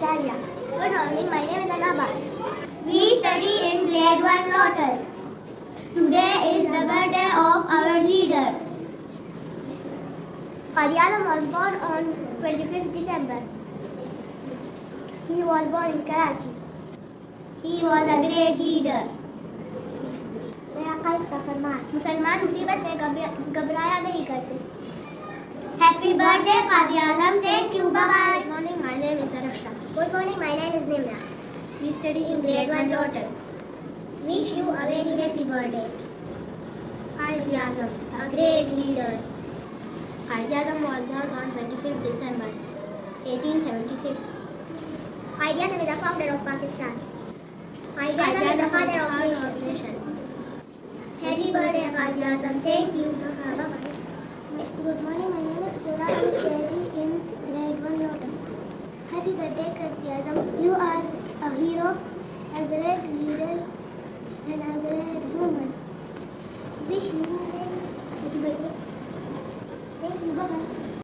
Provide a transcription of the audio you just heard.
Saria. Good morning, my name is Anaba. We study in grade 1 Lotus. Today is the birthday of our leader. Quaid-e-Azam was born on 25th December. He was born in Karachi. He was a great leader. मेरा क़ल्ब का फ़रमान मुसलमान मुसीबत में घबराया नहीं करते. Happy birthday Quaid-e-Azam. Thank you. Bye bye. Good morning. My name is Araksha. Good morning. My name is Zimna. We study in grade 1 Lotus. Wish you a very happy birthday. Quaid-e-Azam, a great leader. Quaid-e-Azam was born on 25th December 1876. Quaid-e-Azam is the founder of Pakistan. Quaid-e-Azam is the father of our nation. Happy birthday, Quaid-e-Azam. Thank you. Good morning. My name is Pooja. I study in grade 1 Lotus. Happy birthday, Quaid-e-Azam. You are a hero, a great leader, and a great woman. Wish you a happy birthday. Thank you. Bye bye.